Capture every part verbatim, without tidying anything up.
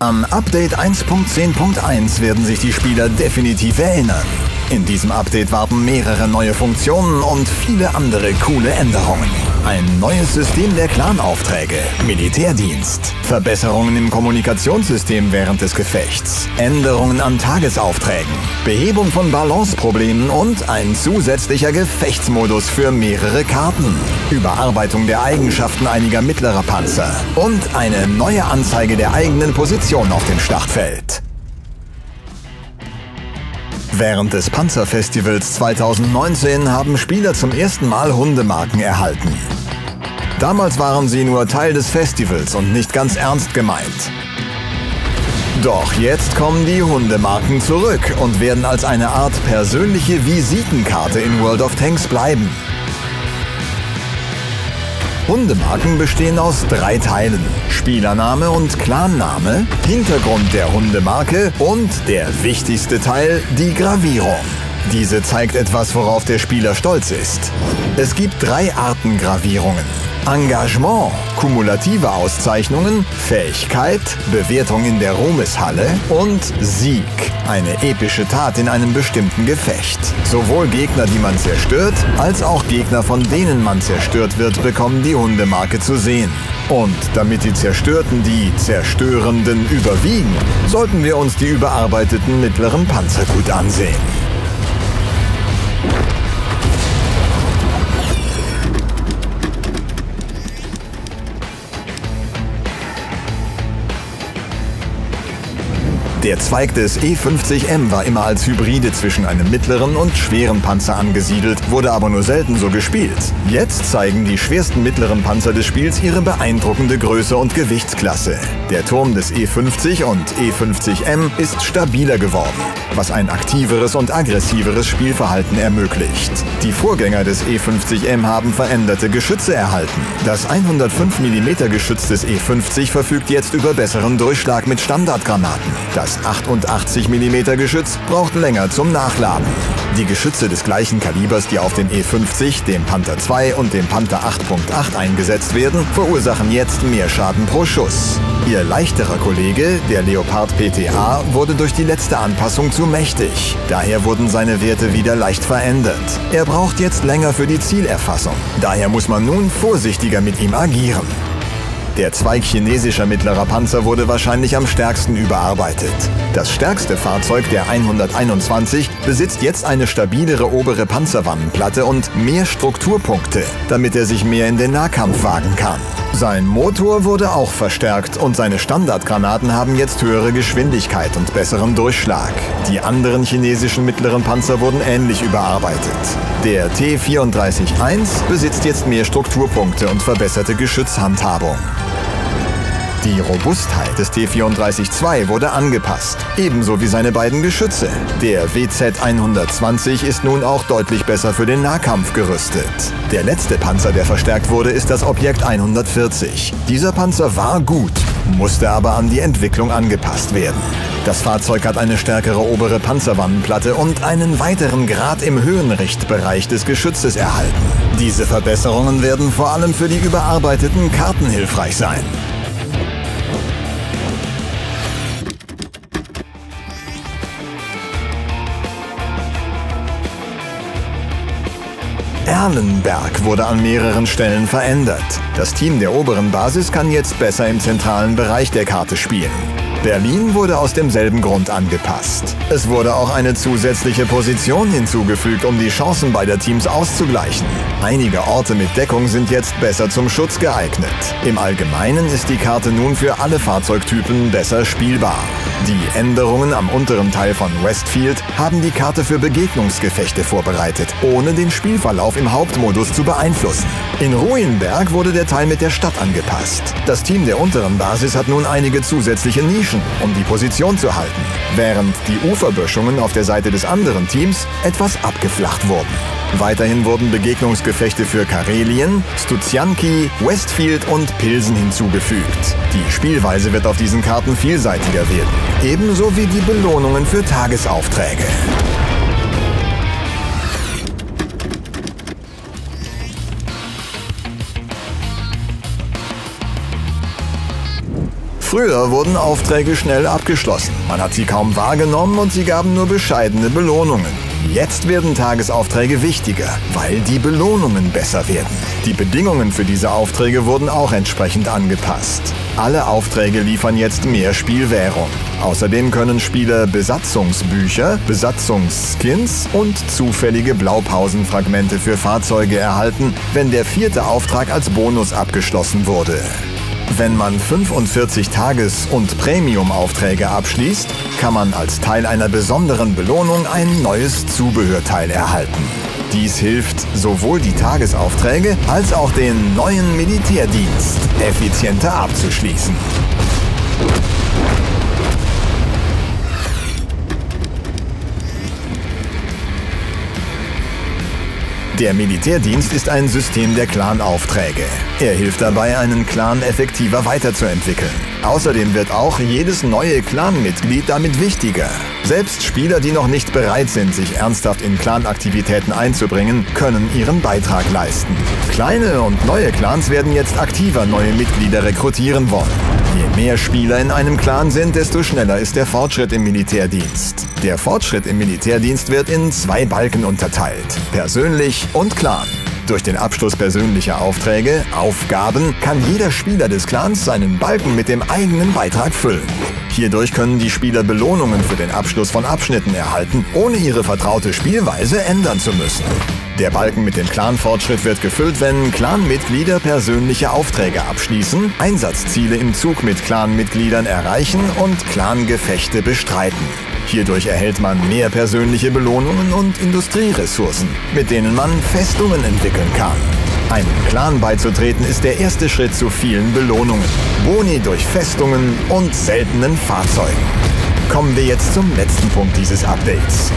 An Update eins Punkt zehn Punkt eins werden sich die Spieler definitiv erinnern. In diesem Update warten mehrere neue Funktionen und viele andere coole Änderungen. Ein neues System der Clanaufträge, Militärdienst, Verbesserungen im Kommunikationssystem während des Gefechts, Änderungen an Tagesaufträgen, Behebung von Balanceproblemen und ein zusätzlicher Gefechtsmodus für mehrere Karten, Überarbeitung der Eigenschaften einiger mittlerer Panzer und eine neue Anzeige der eigenen Position auf dem Schlachtfeld. Während des Panzerfestivals zweitausendneunzehn haben Spieler zum ersten Mal Hundemarken erhalten. Damals waren sie nur Teil des Festivals und nicht ganz ernst gemeint. Doch jetzt kommen die Hundemarken zurück und werden als eine Art persönliche Visitenkarte in World of Tanks bleiben. Hundemarken bestehen aus drei Teilen: Spielername und Clanname, Hintergrund der Hundemarke und der wichtigste Teil, die Gravierung. Diese zeigt etwas, worauf der Spieler stolz ist. Es gibt drei Arten Gravierungen: Engagement, kumulative Auszeichnungen, Fähigkeit, Bewertung in der Ruhmeshalle und Sieg, eine epische Tat in einem bestimmten Gefecht. Sowohl Gegner, die man zerstört, als auch Gegner, von denen man zerstört wird, bekommen die Hundemarke zu sehen. Und damit die Zerstörten die Zerstörenden überwiegen, sollten wir uns die überarbeiteten mittleren Panzer gut ansehen. Der Zweig des E fünfzig M war immer als Hybride zwischen einem mittleren und schweren Panzer angesiedelt, wurde aber nur selten so gespielt. Jetzt zeigen die schwersten mittleren Panzer des Spiels ihre beeindruckende Größe und Gewichtsklasse. Der Turm des E fünfzig und E fünfzig M ist stabiler geworden, was ein aktiveres und aggressiveres Spielverhalten ermöglicht. Die Vorgänger des E fünfzig M haben veränderte Geschütze erhalten. Das hundertfünf Millimeter Geschütz des E fünfzig verfügt jetzt über besseren Durchschlag mit Standardgranaten. Das Das achtundachtzig Millimeter Geschütz braucht länger zum Nachladen. Die Geschütze des gleichen Kalibers, die auf den E fünfzig, dem Panther zwei und dem Panther acht Punkt acht eingesetzt werden, verursachen jetzt mehr Schaden pro Schuss. Ihr leichterer Kollege, der Leopard P T A, wurde durch die letzte Anpassung zu mächtig. Daher wurden seine Werte wieder leicht verändert. Er braucht jetzt länger für die Zielerfassung. Daher muss man nun vorsichtiger mit ihm agieren. Der Zweig chinesischer mittlerer Panzer wurde wahrscheinlich am stärksten überarbeitet. Das stärkste Fahrzeug, der hunderteinundzwanzig, besitzt jetzt eine stabilere obere Panzerwannenplatte und mehr Strukturpunkte, damit er sich mehr in den Nahkampf wagen kann. Sein Motor wurde auch verstärkt und seine Standardgranaten haben jetzt höhere Geschwindigkeit und besseren Durchschlag. Die anderen chinesischen mittleren Panzer wurden ähnlich überarbeitet. Der T vierunddreißig eins besitzt jetzt mehr Strukturpunkte und verbesserte Geschützhandhabung. Die Robustheit des T vierunddreißig zwei wurde angepasst, ebenso wie seine beiden Geschütze. Der W Z hundertzwanzig ist nun auch deutlich besser für den Nahkampf gerüstet. Der letzte Panzer, der verstärkt wurde, ist das Objekt hundertvierzig. Dieser Panzer war gut, musste aber an die Entwicklung angepasst werden. Das Fahrzeug hat eine stärkere obere Panzerwannenplatte und einen weiteren Grad im Höhenrichtbereich des Geschützes erhalten. Diese Verbesserungen werden vor allem für die überarbeiteten Karten hilfreich sein. Arnenberg wurde an mehreren Stellen verändert. Das Team der oberen Basis kann jetzt besser im zentralen Bereich der Karte spielen. Berlin wurde aus demselben Grund angepasst. Es wurde auch eine zusätzliche Position hinzugefügt, um die Chancen beider Teams auszugleichen. Einige Orte mit Deckung sind jetzt besser zum Schutz geeignet. Im Allgemeinen ist die Karte nun für alle Fahrzeugtypen besser spielbar. Die Änderungen am unteren Teil von Westfield haben die Karte für Begegnungsgefechte vorbereitet, ohne den Spielverlauf im Hauptmodus zu beeinflussen. In Ruinenberg wurde der Teil mit der Stadt angepasst. Das Team der unteren Basis hat nun einige zusätzliche Nischen, um die Position zu halten, während die Uferböschungen auf der Seite des anderen Teams etwas abgeflacht wurden. Weiterhin wurden Begegnungsgefechte für Karelien, Studzianki, Westfield und Pilsen hinzugefügt. Die Spielweise wird auf diesen Karten vielseitiger werden, ebenso wie die Belohnungen für Tagesaufträge. Früher wurden Aufträge schnell abgeschlossen. Man hat sie kaum wahrgenommen und sie gaben nur bescheidene Belohnungen. Jetzt werden Tagesaufträge wichtiger, weil die Belohnungen besser werden. Die Bedingungen für diese Aufträge wurden auch entsprechend angepasst. Alle Aufträge liefern jetzt mehr Spielwährung. Außerdem können Spieler Besatzungsbücher, Besatzungsskins und zufällige Blaupausenfragmente für Fahrzeuge erhalten, wenn der vierte Auftrag als Bonus abgeschlossen wurde. Wenn man fünfundvierzig Tages- und Premium-Aufträge abschließt, kann man als Teil einer besonderen Belohnung ein neues Zubehörteil erhalten. Dies hilft, sowohl die Tagesaufträge als auch den neuen Militärdienst effizienter abzuschließen. Der Militärdienst ist ein System der Clan-Aufträge. Er hilft dabei, einen Clan effektiver weiterzuentwickeln. Außerdem wird auch jedes neue Clan-Mitglied damit wichtiger. Selbst Spieler, die noch nicht bereit sind, sich ernsthaft in Clan-Aktivitäten einzubringen, können ihren Beitrag leisten. Kleine und neue Clans werden jetzt aktiver neue Mitglieder rekrutieren wollen. Je mehr Spieler in einem Clan sind, desto schneller ist der Fortschritt im Militärdienst. Der Fortschritt im Militärdienst wird in zwei Balken unterteilt: persönlich und Clan. Durch den Abschluss persönlicher Aufträge, Aufgaben, kann jeder Spieler des Clans seinen Balken mit dem eigenen Beitrag füllen. Hierdurch können die Spieler Belohnungen für den Abschluss von Abschnitten erhalten, ohne ihre vertraute Spielweise ändern zu müssen. Der Balken mit dem Clan-Fortschritt wird gefüllt, wenn Clanmitglieder persönliche Aufträge abschließen, Einsatzziele im Zug mit Clanmitgliedern erreichen und Clangefechte bestreiten. Hierdurch erhält man mehr persönliche Belohnungen und Industrieressourcen, mit denen man Festungen entwickeln kann. Einem Clan beizutreten ist der erste Schritt zu vielen Belohnungen, Boni durch Festungen und seltenen Fahrzeugen. Kommen wir jetzt zum letzten Punkt dieses Updates.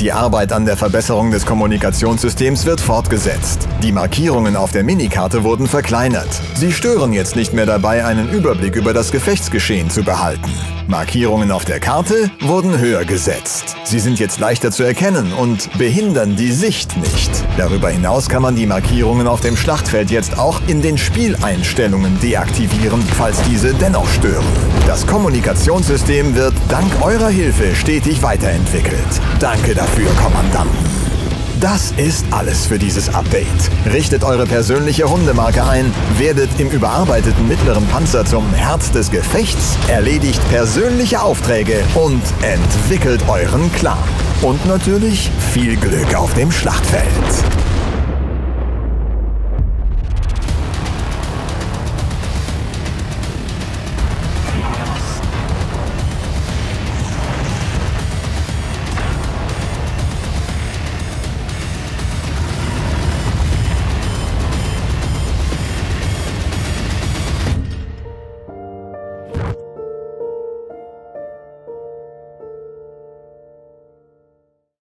Die Arbeit an der Verbesserung des Kommunikationssystems wird fortgesetzt. Die Markierungen auf der Minikarte wurden verkleinert. Sie stören jetzt nicht mehr dabei, einen Überblick über das Gefechtsgeschehen zu behalten. Markierungen auf der Karte wurden höher gesetzt. Sie sind jetzt leichter zu erkennen und behindern die Sicht nicht. Darüber hinaus kann man die Markierungen auf dem Schlachtfeld jetzt auch in den Spieleinstellungen deaktivieren, falls diese dennoch stören. Das Kommunikationssystem wird dank eurer Hilfe stetig weiterentwickelt. Danke dafür, Kommandanten. Das ist alles für dieses Update. Richtet eure persönliche Hundemarke ein, werdet im überarbeiteten mittleren Panzer zum Herz des Gefechts, erledigt persönliche Aufträge und entwickelt euren Clan. Und natürlich viel Glück auf dem Schlachtfeld.